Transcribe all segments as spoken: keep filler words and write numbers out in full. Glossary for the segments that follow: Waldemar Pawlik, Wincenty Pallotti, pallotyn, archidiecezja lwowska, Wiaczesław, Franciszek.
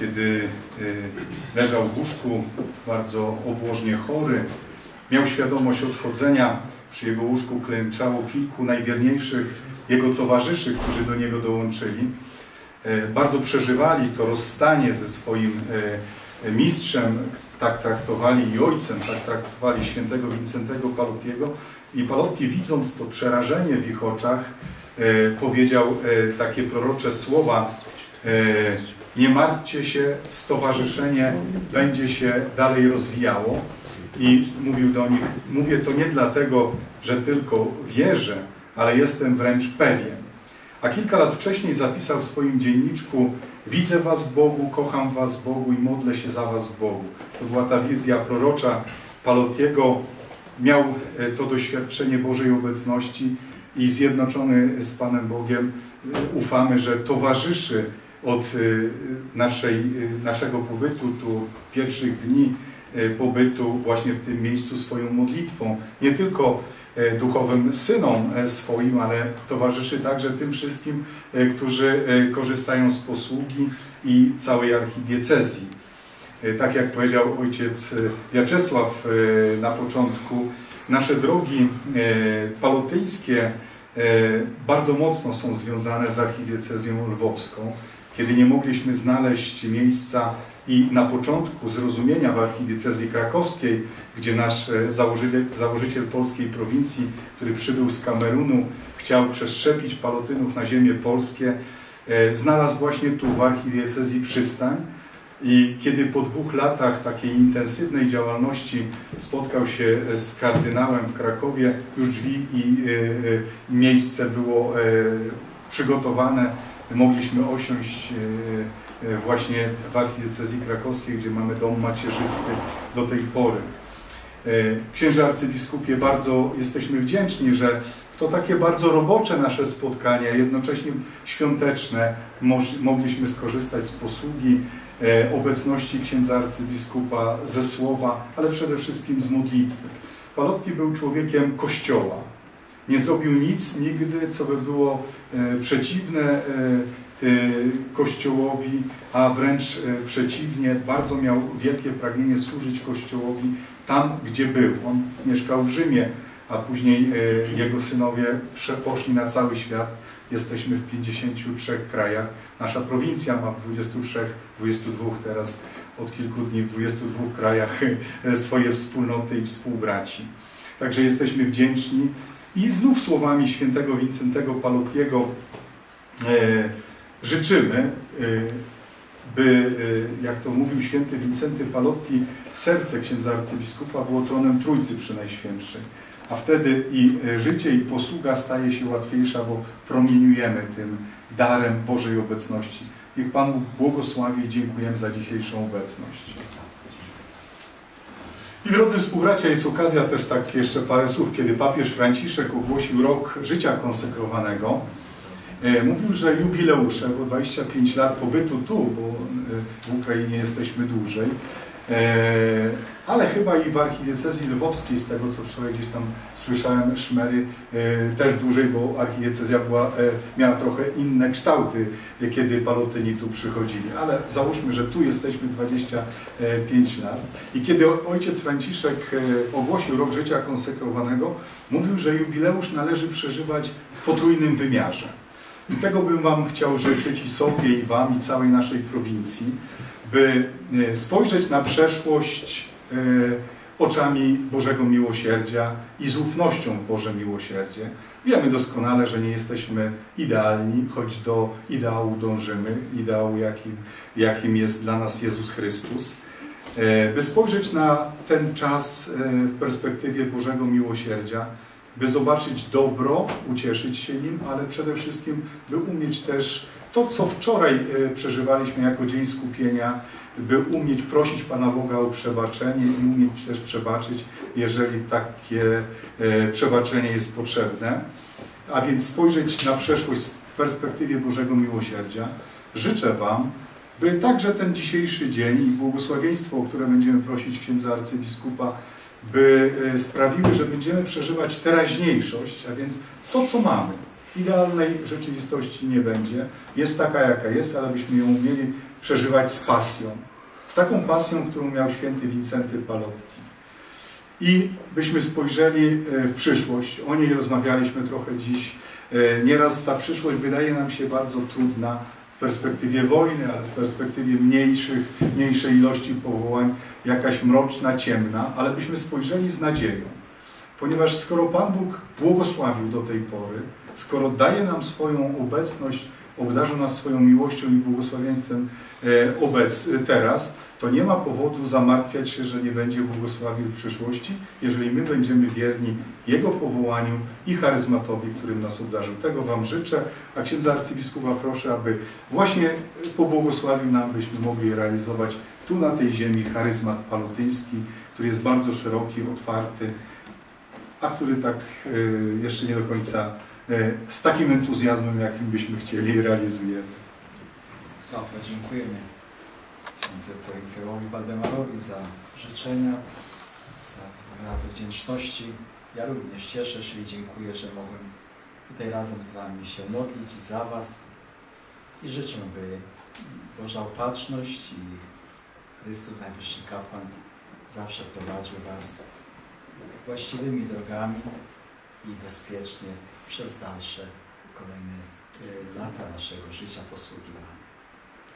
kiedy leżał w łóżku, bardzo obłożnie chory. Miał świadomość odchodzenia, przy jego łóżku klęczało kilku najwierniejszych jego towarzyszy, którzy do niego dołączyli. Bardzo przeżywali to rozstanie ze swoim mistrzem, tak traktowali i ojcem, tak traktowali świętego Wincentego Pallottiego. I Pallotti, widząc to przerażenie w ich oczach, powiedział takie prorocze słowa: nie martwcie się, stowarzyszenie będzie się dalej rozwijało. I mówił do nich: mówię to nie dlatego, że tylko wierzę, ale jestem wręcz pewien. A kilka lat wcześniej zapisał w swoim dzienniczku: widzę was w Bogu, kocham was w Bogu i modlę się za was w Bogu. To była ta wizja prorocza Pallottiego. Miał to doświadczenie Bożej obecności i zjednoczony z Panem Bogiem ufamy, że towarzyszy od naszej, naszego pobytu tu, pierwszych dni pobytu właśnie w tym miejscu swoją modlitwą. Nie tylko duchowym synom swoim, ale towarzyszy także tym wszystkim, którzy korzystają z posługi i całej archidiecezji. Tak jak powiedział ojciec Wiaczesław na początku, nasze drogi palotyjskie bardzo mocno są związane z archidiecezją lwowską. Kiedy nie mogliśmy znaleźć miejsca i na początku zrozumienia w archidiecezji krakowskiej, gdzie nasz założyciel, założyciel polskiej prowincji, który przybył z Kamerunu, chciał przeszczepić palotynów na ziemię polskie, znalazł właśnie tu w archidiecezji przystań. I kiedy po dwóch latach takiej intensywnej działalności spotkał się z kardynałem w Krakowie, już drzwi i miejsce było przygotowane, mogliśmy osiąść właśnie w archidiecezji krakowskiej, gdzie mamy dom macierzysty do tej pory. Księże arcybiskupie, bardzo jesteśmy wdzięczni, że w to takie bardzo robocze nasze spotkania, jednocześnie świąteczne, mogliśmy skorzystać z posługi, obecności księdza arcybiskupa, ze słowa, ale przede wszystkim z modlitwy. Pallotti był człowiekiem Kościoła. Nie zrobił nic nigdy, co by było przeciwne Kościołowi, a wręcz przeciwnie, bardzo miał wielkie pragnienie służyć Kościołowi tam, gdzie był. On mieszkał w Rzymie, a później jego synowie poszli na cały świat. Jesteśmy w pięćdziesięciu trzech krajach. Nasza prowincja ma w dwudziestu trzech, dwudziestu dwóch teraz, od kilku dni w dwudziestu dwóch krajach swoje wspólnoty i współbraci. Także jesteśmy wdzięczni. I znów słowami świętego Wincentego Pallottiego życzymy, by, jak to mówił święty Wincenty Pallotti, serce księdza arcybiskupa było tronem Trójcy Przynajświętszej. A wtedy i życie, i posługa staje się łatwiejsza, bo promieniujemy tym darem Bożej obecności. Niech Pan Bóg błogosławi i dziękujemy za dzisiejszą obecność. I drodzy współbracia, jest okazja też tak jeszcze parę słów, kiedy papież Franciszek ogłosił rok życia konsekrowanego. Mówił, że jubileusze, bo dwadzieścia pięć lat pobytu tu, bo w Ukrainie jesteśmy dłużej, ale chyba i w archidiecezji lwowskiej, z tego co wczoraj gdzieś tam słyszałem, szmery też dłużej, bo archidiecezja była, miała trochę inne kształty, kiedy palotyni tu przychodzili. Ale załóżmy, że tu jesteśmy dwadzieścia pięć lat. I kiedy ojciec Franciszek ogłosił rok życia konsekrowanego, mówił, że jubileusz należy przeżywać w potrójnym wymiarze. I tego bym Wam chciał życzyć, i sobie, i Wam, i całej naszej prowincji, by spojrzeć na przeszłość oczami Bożego Miłosierdzia i z ufnością w Boże Miłosierdzie. Wiemy doskonale, że nie jesteśmy idealni, choć do ideału dążymy, ideału jakim, jakim jest dla nas Jezus Chrystus. By spojrzeć na ten czas w perspektywie Bożego Miłosierdzia, by zobaczyć dobro, ucieszyć się nim, ale przede wszystkim, by umieć też to, co wczoraj przeżywaliśmy jako Dzień Skupienia, by umieć prosić Pana Boga o przebaczenie i umieć też przebaczyć, jeżeli takie przebaczenie jest potrzebne. A więc spojrzeć na przeszłość w perspektywie Bożego Miłosierdzia. Życzę Wam, by także ten dzisiejszy dzień i błogosławieństwo, o które będziemy prosić księdza arcybiskupa, by sprawiły, że będziemy przeżywać teraźniejszość, a więc to, co mamy. Idealnej rzeczywistości nie będzie. Jest taka, jaka jest, ale byśmy ją umieli przeżywać z pasją. Z taką pasją, którą miał święty Wincenty Pallotti. I byśmy spojrzeli w przyszłość. O niej rozmawialiśmy trochę dziś. Nieraz ta przyszłość wydaje nam się bardzo trudna w perspektywie wojny, ale w perspektywie mniejszych, mniejszej ilości powołań, jakaś mroczna, ciemna, ale byśmy spojrzeli z nadzieją. Ponieważ skoro Pan Bóg błogosławił do tej pory, skoro daje nam swoją obecność, obdarza nas swoją miłością i błogosławieństwem obec, teraz, to nie ma powodu zamartwiać się, że nie będzie błogosławił w przyszłości, jeżeli my będziemy wierni Jego powołaniu i charyzmatowi, którym nas obdarzył. Tego Wam życzę, a księdza arcybiskupa proszę, aby właśnie pobłogosławił nam, byśmy mogli realizować tu na tej ziemi charyzmat pallotyński, który jest bardzo szeroki, otwarty, a który tak jeszcze nie do końca z takim entuzjazmem, jakim byśmy chcieli, realizujemy. Super, dziękujemy księdzu prowincjorowi Waldemarowi za życzenia, za wyrazy wdzięczności. Ja również cieszę się i dziękuję, że mogłem tutaj razem z Wami się modlić i za Was. I życzę by Boża opatrzność i Chrystus, Najwyższy Kapłan, zawsze prowadził Was właściwymi drogami i bezpiecznie przez dalsze, kolejne y, lata naszego życia posługiwania.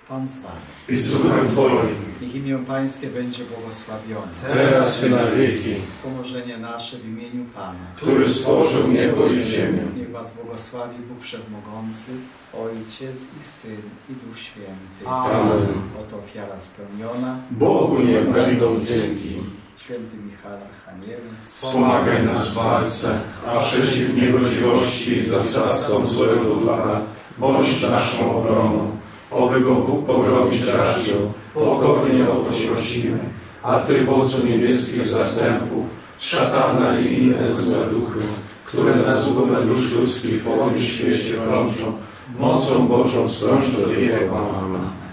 Pan z Wami. Chrystus Twoim. Niech imię Pańskie będzie błogosławione. Teraz i na wieki. Wspomożenie nasze w imieniu Pana, który stworzył niebo i ziemię. Niech Was błogosławi Bóg Wszechmogący, Ojciec i Syn i Duch Święty. Amen. Oto ofiara spełniona. Bogu niech będą dzięki. Święty Michał Archanioł, wspomagaj nas w walce, a przeciw niegodziwości i zasadzkom złego ducha bądź naszą obroną. Oby go Bóg pogromić raczył, pokornie o to się prosimy, a Ty, wodzu niebieskich zastępów, szatana i inne złe duchy, które na zgubę dusz ludzkich po tym świecie krążą, mocą Bożą strąż do Jego. Amen.